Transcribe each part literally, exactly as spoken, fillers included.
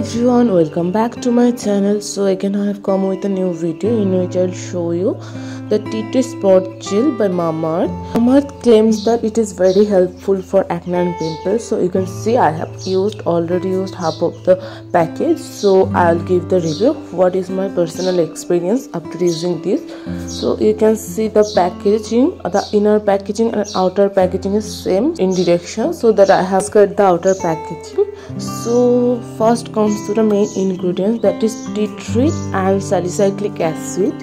everyone, welcome back to my channel. So again I have come with a new video in which I'll show you the T two Spot Gel by Mamaearth. Mamaearth claims that it is very helpful for acne and pimples. So you can see I have used already used half of the package. So I'll give the review. What is my personal experience after using this? So you can see the packaging, the inner packaging and outer packaging is same in direction. So that I have cut the outer packaging. So first comes to the main ingredients, that is tea tree and salicylic acid.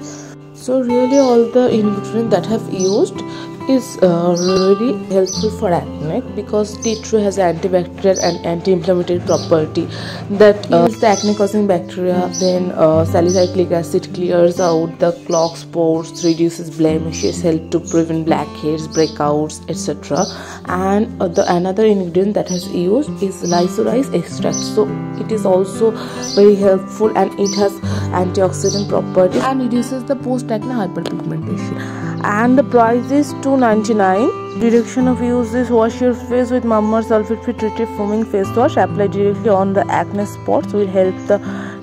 So really all the ingredients that I have used is uh, really helpful for acne, because tea tree has antibacterial and anti-inflammatory property that kills uh, the acne causing bacteria. Then uh, salicylic acid clears out the clogged pores, reduces blemishes, help to prevent blackheads, breakouts, etc. And uh, the another ingredient that has used is lysorise extract. So it is also very helpful and it has antioxidant properties and reduces the post acne hyperpigmentation. And the price is two ninety-nine. Direction of use is: wash your face with Mamaearth sulfate free treated foaming face wash. Apply directly on the acne spots. Will help the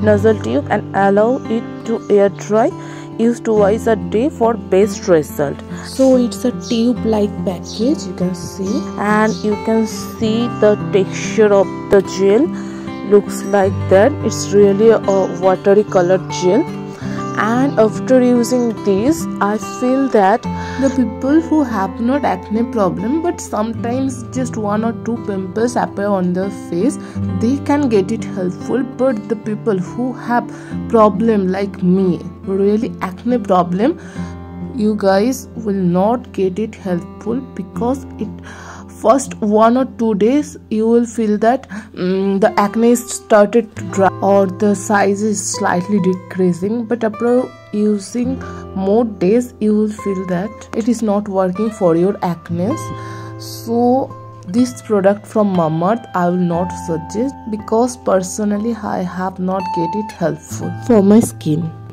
nozzle tube and allow it to air dry. Use twice a day for best result. So it's a tube like package, you can see, and you can see the texture of the gel looks like that. It's really a watery colored gel. And after using these, I feel that the people who have not acne problem but sometimes just one or two pimples appear on their face, they can get it helpful. But the people who have problem like me, really acne problem, you guys will not get it helpful, because it first one or two days you will feel that um, the acne started to dry or the size is slightly decreasing. But after using more days you will feel that it is not working for your acne. So this product from Mamaearth I will not suggest, because personally I have not get it helpful for my skin.